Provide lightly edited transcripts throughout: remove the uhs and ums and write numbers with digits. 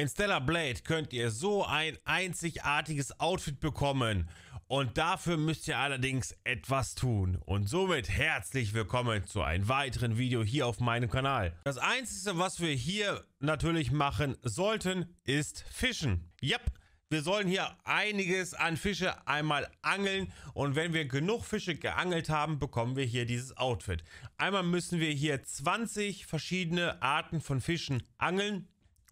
In Stellar Blade könnt ihr so ein einzigartiges Outfit bekommen und dafür müsst ihr allerdings etwas tun. Und somit herzlich willkommen zu einem weiteren Video hier auf meinem Kanal. Das Einzige, was wir hier natürlich machen sollten, ist fischen. Yep. Wir sollen hier einiges an Fische einmal angeln und wenn wir genug Fische geangelt haben, bekommen wir hier dieses Outfit. Einmal müssen wir hier 20 verschiedene Arten von Fischen angeln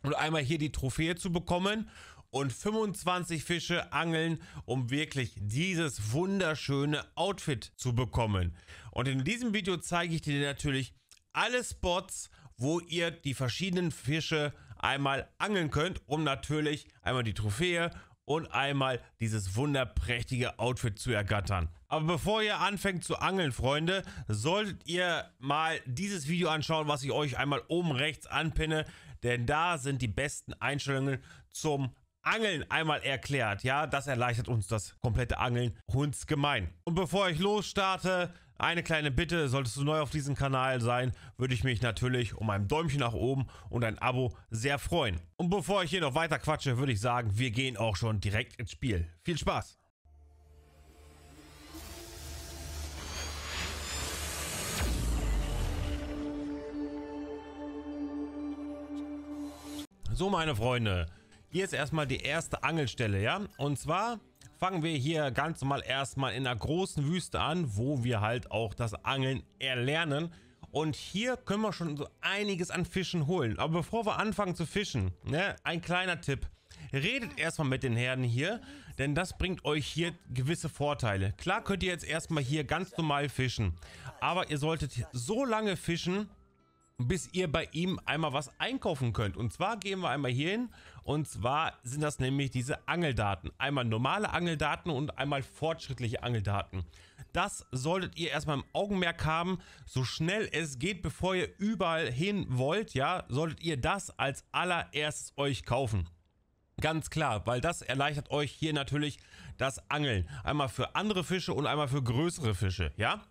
und einmal hier die Trophäe zu bekommen und 25 Fische angeln, um wirklich dieses wunderschöne Outfit zu bekommen. Und in diesem Video zeige ich dir natürlich alle Spots, wo ihr die verschiedenen Fische einmal angeln könnt, um natürlich einmal die Trophäe und einmal dieses wunderprächtige Outfit zu ergattern. Aber bevor ihr anfängt zu angeln, Freunde, solltet ihr mal dieses Video anschauen, was ich euch einmal oben rechts anpinne, denn da sind die besten Einstellungen zum Angeln einmal erklärt. Ja, das erleichtert uns das komplette Angeln hundsgemein. Und bevor ich losstarte, eine kleine Bitte, solltest du neu auf diesem Kanal sein, würde ich mich natürlich um ein Däumchen nach oben und ein Abo sehr freuen. Und bevor ich hier noch weiter quatsche, würde ich sagen, wir gehen auch schon direkt ins Spiel. Viel Spaß! So, meine Freunde, hier ist erstmal die erste Angelstelle, ja? Und zwar fangen wir hier ganz normal erstmal in einer großen Wüste an, wo wir halt auch das Angeln erlernen. Und hier können wir schon so einiges an Fischen holen. Aber bevor wir anfangen zu fischen, ne, ein kleiner Tipp. Redet erstmal mit den Herden hier, denn das bringt euch hier gewisse Vorteile. Klar könnt ihr jetzt erstmal hier ganz normal fischen, aber ihr solltet so lange fischen, bis ihr bei ihm einmal was einkaufen könnt. Und zwar gehen wir einmal hier hin. Und zwar sind das nämlich diese Angeldaten. Einmal normale Angeldaten und einmal fortschrittliche Angeldaten. Das solltet ihr erstmal im Augenmerk haben. So schnell es geht, bevor ihr überall hin wollt, ja, solltet ihr das als allererstes euch kaufen. Ganz klar, weil das erleichtert euch hier natürlich das Angeln. Einmal für andere Fische und einmal für größere Fische, ja?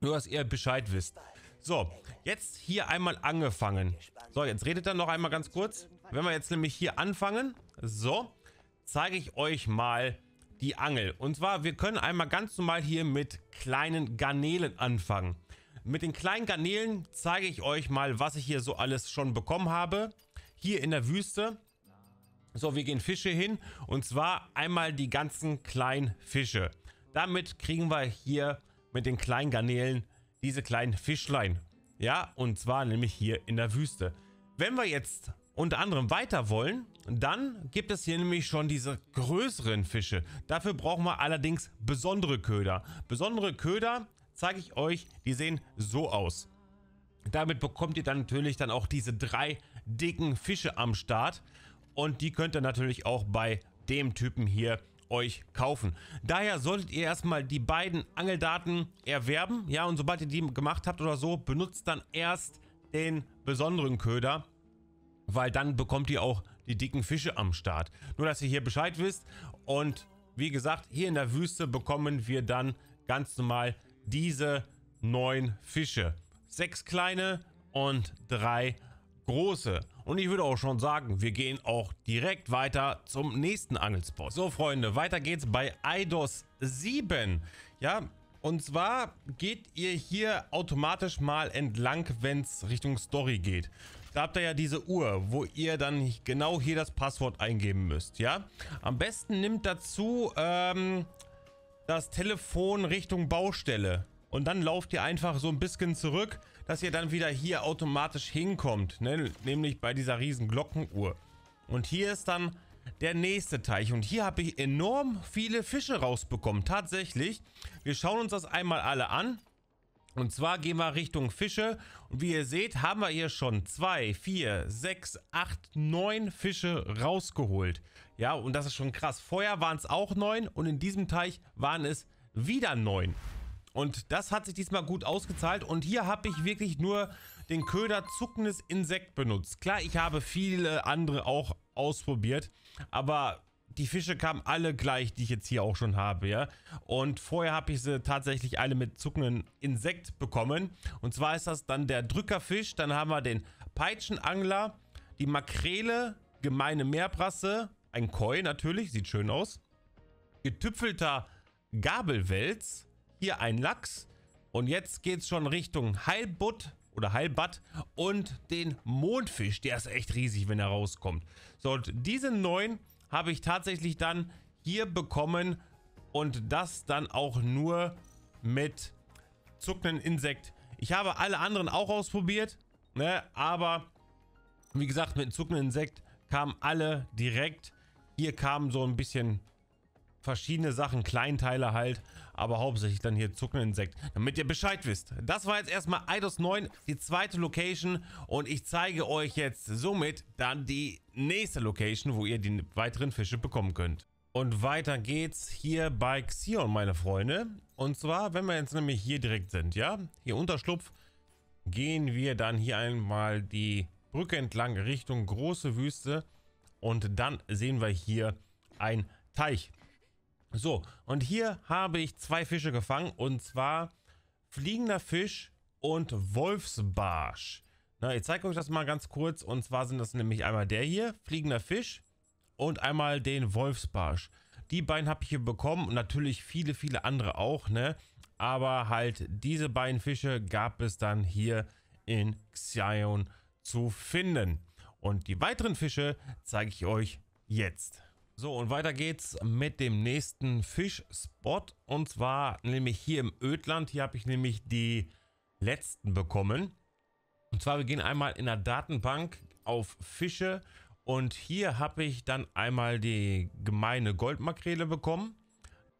Nur, dass ihr Bescheid wisst. So, jetzt hier einmal angefangen. So, jetzt redet dann noch einmal ganz kurz. Wenn wir jetzt nämlich hier anfangen, so, zeige ich euch mal die Angel. Und zwar, wir können einmal ganz normal hier mit kleinen Garnelen anfangen. Mit den kleinen Garnelen zeige ich euch mal, was ich hier so alles schon bekommen habe. Hier in der Wüste. So, wir gehen Fische hin. Und zwar einmal die ganzen kleinen Fische. Damit kriegen wir hier mit den kleinen Garnelen diese kleinen Fischlein, ja, und zwar nämlich hier in der Wüste. Wenn wir jetzt unter anderem weiter wollen, dann gibt es hier nämlich schon diese größeren Fische. Dafür brauchen wir allerdings besondere Köder. Besondere Köder, zeige ich euch, die sehen so aus. Damit bekommt ihr dann natürlich dann auch diese drei dicken Fische am Start und die könnt ihr natürlich auch bei dem Typen hier euch kaufen. Daher solltet ihr erstmal die beiden Angeldaten erwerben, ja, und sobald ihr die gemacht habt oder so, benutzt dann erst den besonderen Köder, weil dann bekommt ihr auch die dicken Fische am Start. Nur, dass ihr hier Bescheid wisst und wie gesagt, hier in der Wüste bekommen wir dann ganz normal diese 9 Fische. 6 kleine und 3 große. Und ich würde auch schon sagen, wir gehen auch direkt weiter zum nächsten Angelspot. So, Freunde, weiter geht's bei Eidos 7. Ja, und zwar geht ihr hier automatisch mal entlang, wenn es Richtung Story geht. Da habt ihr ja diese Uhr, wo ihr dann genau hier das Passwort eingeben müsst, ja. Am besten nimmt dazu das Telefon Richtung Baustelle. Und dann lauft ihr einfach so ein bisschen zurück, dass ihr dann wieder hier automatisch hinkommt, ne? Nämlich bei dieser riesen Glockenuhr. Und hier ist dann der nächste Teich und hier habe ich enorm viele Fische rausbekommen, tatsächlich. Wir schauen uns das einmal alle an und zwar gehen wir Richtung Fische und wie ihr seht, haben wir hier schon 2, 4, 6, 8, 9 Fische rausgeholt. Ja, und das ist schon krass. Vorher waren es auch 9 und in diesem Teich waren es wieder 9. Und das hat sich diesmal gut ausgezahlt. Und hier habe ich wirklich nur den Köder zuckendes Insekt benutzt. Klar, ich habe viele andere auch ausprobiert. Aber die Fische kamen alle gleich, die ich jetzt hier auch schon habe, ja. Und vorher habe ich sie tatsächlich alle mit zuckendem Insekt bekommen. Und zwar ist das dann der Drückerfisch. Dann haben wir den Peitschenangler, die Makrele, gemeine Meerbrasse, ein Koi natürlich, sieht schön aus, getüpfelter Gabelwels, hier ein Lachs und jetzt geht es schon Richtung Heilbutt oder Heilbutt und den Mondfisch, der ist echt riesig, wenn er rauskommt. So, und diese 9 habe ich tatsächlich dann hier bekommen und das dann auch nur mit zuckenden Insekten. Ich habe alle anderen auch ausprobiert, ne, aber wie gesagt, mit zuckenden Insekten kamen alle direkt. Hier kamen so ein bisschen verschiedene Sachen, Kleinteile halt, aber hauptsächlich dann hier zuckende Insekten. Damit ihr Bescheid wisst. Das war jetzt erstmal Eidos 9, die zweite Location. Und ich zeige euch jetzt somit dann die nächste Location, wo ihr die weiteren Fische bekommen könnt. Und weiter geht's hier bei Xion, meine Freunde. Und zwar, wenn wir jetzt nämlich hier direkt sind, ja, hier Unterschlupf, gehen wir dann hier einmal die Brücke entlang Richtung große Wüste. Und dann sehen wir hier einen Teich. So, und hier habe ich 2 Fische gefangen, und zwar fliegender Fisch und Wolfsbarsch. Na, ich zeige euch das mal ganz kurz, und zwar sind das nämlich einmal der hier, fliegender Fisch, und einmal den Wolfsbarsch. Die beiden habe ich hier bekommen, und natürlich viele, viele andere auch, ne? Aber halt diese beiden Fische gab es dann hier in Xion zu finden. Und die weiteren Fische zeige ich euch jetzt. So, und weiter geht's mit dem nächsten Fischspot, und zwar nämlich hier im Ödland. Hier habe ich nämlich die letzten bekommen. Und zwar, wir gehen einmal in der Datenbank auf Fische, und hier habe ich dann einmal die gemeine Goldmakrele bekommen.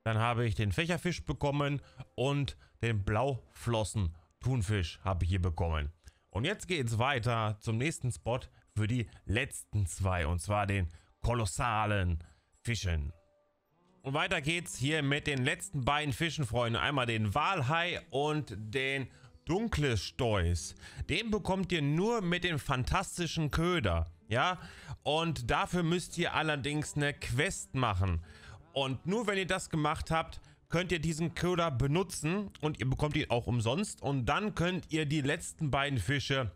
Dann habe ich den Fächerfisch bekommen und den Blauflossen-Thunfisch habe ich hier bekommen. Und jetzt geht's weiter zum nächsten Spot für die letzten 2, und zwar den kolossalen Fischen. Und weiter geht's hier mit den letzten beiden Fischen, Freunde. Einmal den Walhai und den dunklen Storch. Den bekommt ihr nur mit dem fantastischen Köder, ja? Und dafür müsst ihr allerdings eine Quest machen. Und nur wenn ihr das gemacht habt, könnt ihr diesen Köder benutzen, und ihr bekommt ihn auch umsonst. Und dann könnt ihr die letzten beiden Fische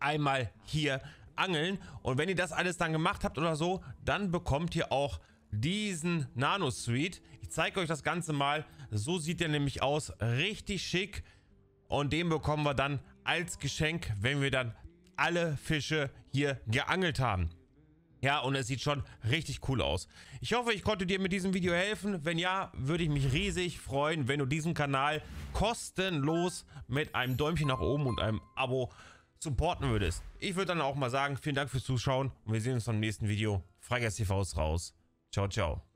einmal hier angeln, und wenn ihr das alles dann gemacht habt oder so, dann bekommt ihr auch diesen Nano-Suite. Ich zeige euch das Ganze mal. So sieht er nämlich aus. Richtig schick. Und den bekommen wir dann als Geschenk, wenn wir dann alle Fische hier geangelt haben. Ja, und es sieht schon richtig cool aus. Ich hoffe, ich konnte dir mit diesem Video helfen. Wenn ja, würde ich mich riesig freuen, wenn du diesen Kanal kostenlos mit einem Däumchen nach oben und einem Abo supporten würdest. Ich würde dann auch mal sagen, vielen Dank fürs Zuschauen, und wir sehen uns beim nächsten Video. Freigeist TV ist raus. Ciao, ciao.